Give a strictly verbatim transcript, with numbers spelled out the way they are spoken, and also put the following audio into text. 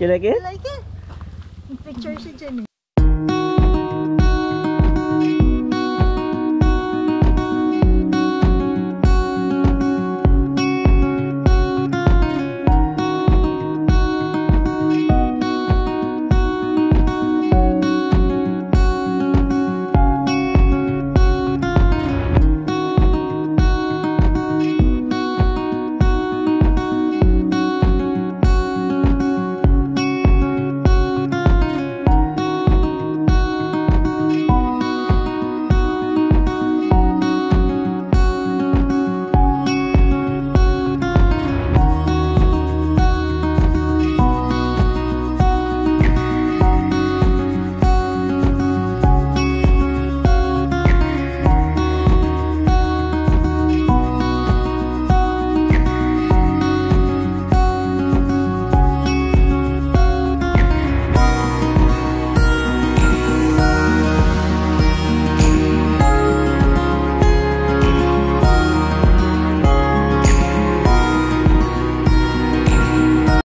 You like it? I like it. Picture siya dyan eh.